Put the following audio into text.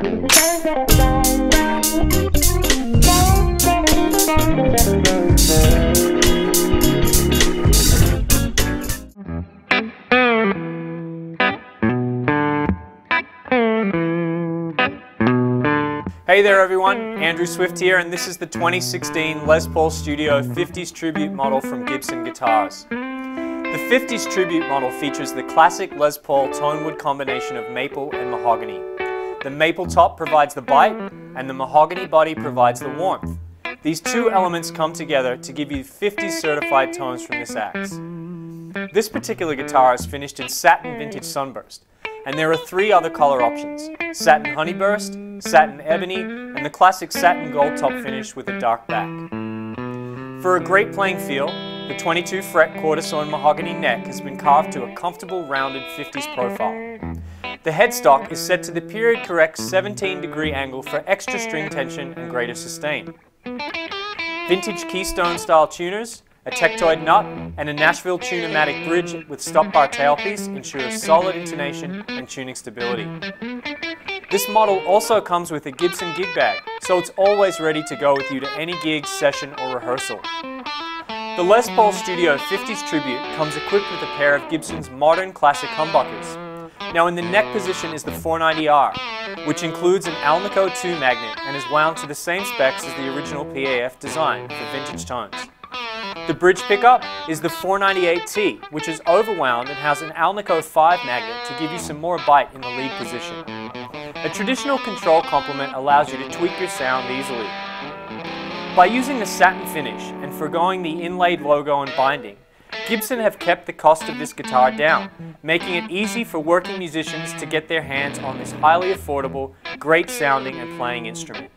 Hey there everyone, Andrew Swift here, and this is the 2016 Les Paul Studio 50s Tribute model from Gibson Guitars. The 50s Tribute model features the classic Les Paul tone-wood combination of maple and mahogany. The maple top provides the bite, and the mahogany body provides the warmth. These two elements come together to give you 50s certified tones from this axe. This particular guitar is finished in satin vintage sunburst, and there are three other color options: satin honeyburst, satin ebony, and the classic satin gold top finish with a dark back. For a great playing feel, the 22 fret quarter sawn mahogany neck has been carved to a comfortable rounded 50s profile. The headstock is set to the period correct 17-degree angle for extra string tension and greater sustain. Vintage keystone style tuners, a Tektoid nut, and a Nashville Tune-O-Matic bridge with stop bar tailpiece ensure solid intonation and tuning stability. This model also comes with a Gibson gig bag, so it's always ready to go with you to any gig, session, or rehearsal. The Les Paul Studio 50s Tribute comes equipped with a pair of Gibson's modern classic humbuckers. Now in the neck position is the 490R, which includes an Alnico 2 magnet and is wound to the same specs as the original PAF design for vintage tones. The bridge pickup is the 498T, which is overwound and has an Alnico 5 magnet to give you some more bite in the lead position. A traditional control complement allows you to tweak your sound easily. By using the satin finish and foregoing the inlaid logo and binding, Gibson have kept the cost of this guitar down, making it easy for working musicians to get their hands on this highly affordable, great sounding and playing instrument.